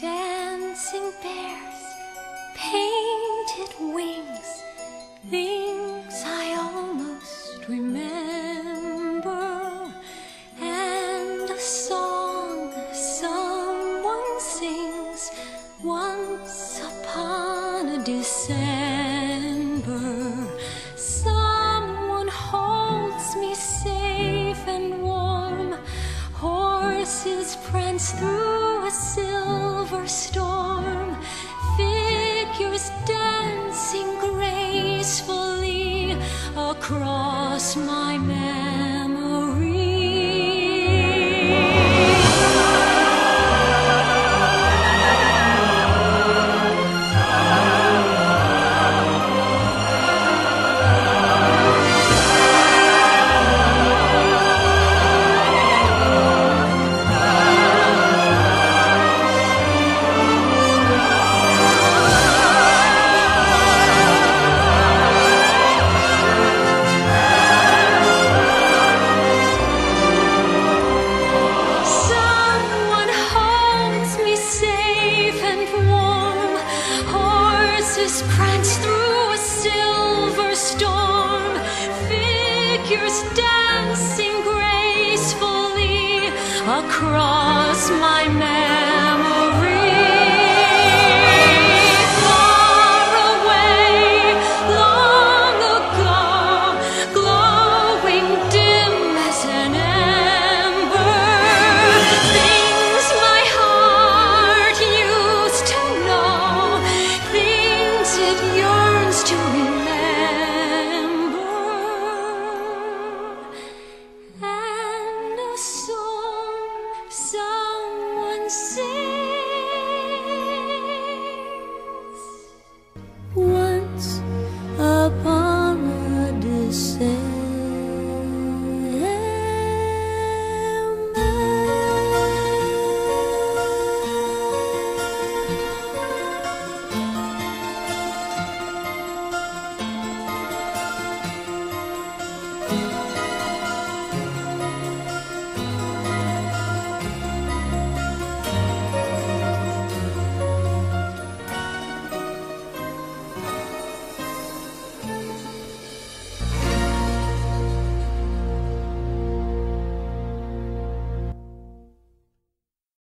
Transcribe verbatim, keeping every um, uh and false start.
dancing bears, painted wings, things I almost remember, and a song someone sings once upon a December. Someone holds me safe and warm, horses prance through a silver storm, figures dancing gracefully across my memory. Prance through a silver storm, figures dancing gracefully across my memory.